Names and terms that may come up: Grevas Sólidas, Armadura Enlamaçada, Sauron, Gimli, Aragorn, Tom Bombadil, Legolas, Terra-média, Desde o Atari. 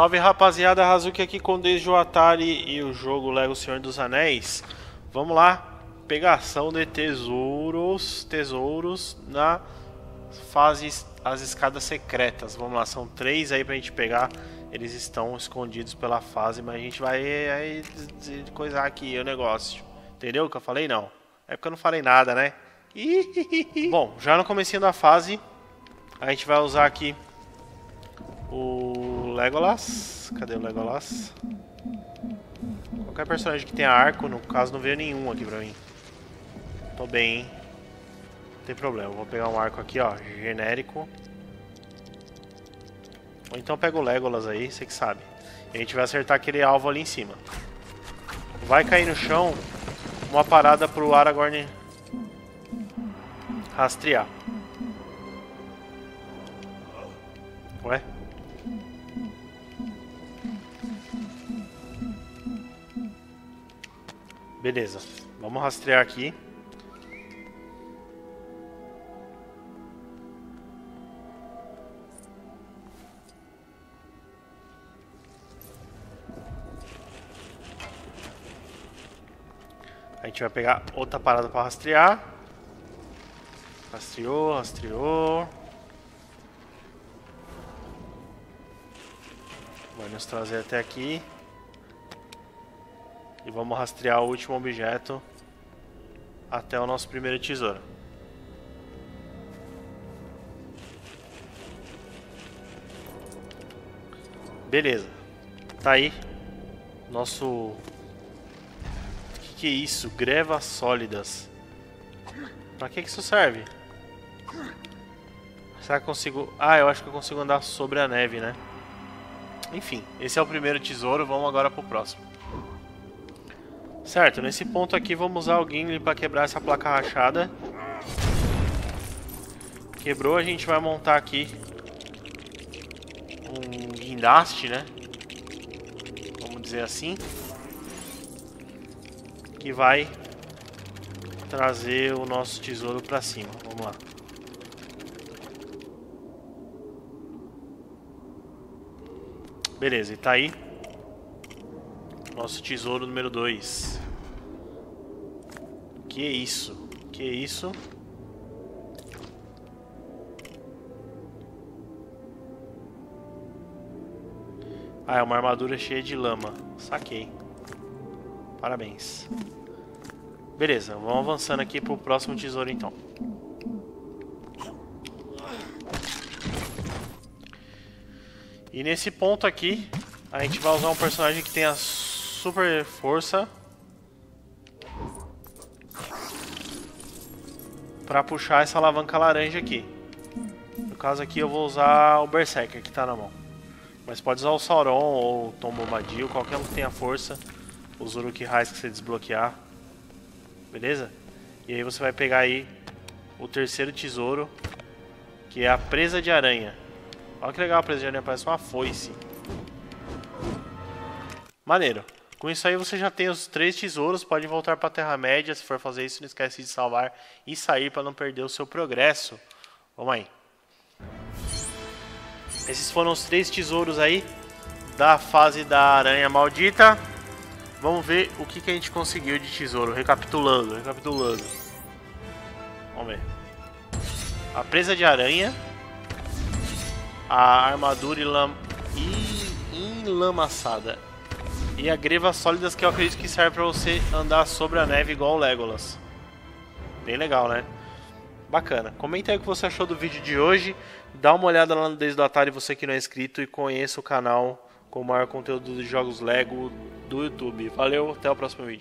Salve rapaziada, Razuki aqui com Desde o Atari e o jogo Lego O Senhor dos Anéis. Vamos lá, pegação de tesouros na fase as escadas secretas. Vamos lá, são 3 aí pra gente pegar. Eles estão escondidos pela fase, mas a gente vai aí coisar aqui o negócio. Entendeu o que eu falei? Não. É porque eu não falei nada, né? Bom, já no comecinho da fase, a gente vai usar aqui o Legolas. Cadê o Legolas? Qualquer personagem que tenha arco, no caso não veio nenhum aqui pra mim. Tô bem, hein? Não tem problema, vou pegar um arco aqui, ó, genérico. Ou então pega o Legolas aí, você que sabe. E a gente vai acertar aquele alvo ali em cima. Vai cair no chão uma parada pro Aragorn rastrear. Ué? Beleza, vamos rastrear aqui. A gente vai pegar outra parada para rastrear. Rastreou, rastreou. Vai nos trazer até aqui. E vamos rastrear o último objeto até o nosso primeiro tesouro. Beleza. Tá aí. Nosso... Que é isso? Grevas sólidas. Pra que isso serve? Será que eu consigo... Ah, eu acho que eu consigo andar sobre a neve, né? Enfim, esse é o primeiro tesouro. Vamos agora pro próximo. Certo, nesse ponto aqui vamos usar o Gimli pra quebrar essa placa rachada. Quebrou, a gente vai montar aqui um guindaste, né? Vamos dizer assim. Que vai trazer o nosso tesouro pra cima. Vamos lá. Beleza, e tá aí nosso tesouro número 2. Que é isso? Que é isso? Ah, é uma armadura cheia de lama. Saquei. Parabéns. Beleza, vamos avançando aqui pro próximo tesouro então. E nesse ponto aqui, a gente vai usar um personagem que tem a super força pra puxar essa alavanca laranja aqui. No caso aqui eu vou usar o Berserker que tá na mão. Mas pode usar o Sauron ou o Tom Bombadil, qualquer um que tenha força. Os Uruk-Hai que você desbloquear. Beleza? E aí você vai pegar aí o terceiro tesouro, que é a Persa de Aranha. Olha que legal a Persa de Aranha, parece uma foice. Maneiro. Com isso aí você já tem os 3 tesouros, pode voltar para a Terra-média. Se for fazer isso, não esquece de salvar e sair para não perder o seu progresso. Vamos aí. Esses foram os 3 tesouros aí da fase da Aranha Maldita. Vamos ver o que a gente conseguiu de tesouro, recapitulando. Vamos ver. A Persa de Aranha. A Armadura Enlamaçada. E a Grevas Sólidas, que eu acredito que serve pra você andar sobre a neve igual o Legolas. Bem legal, né? Bacana. Comenta aí o que você achou do vídeo de hoje. Dá uma olhada lá no Desde o Atari, você que não é inscrito, e conheça o canal com o maior conteúdo de jogos Lego do YouTube. Valeu, até o próximo vídeo.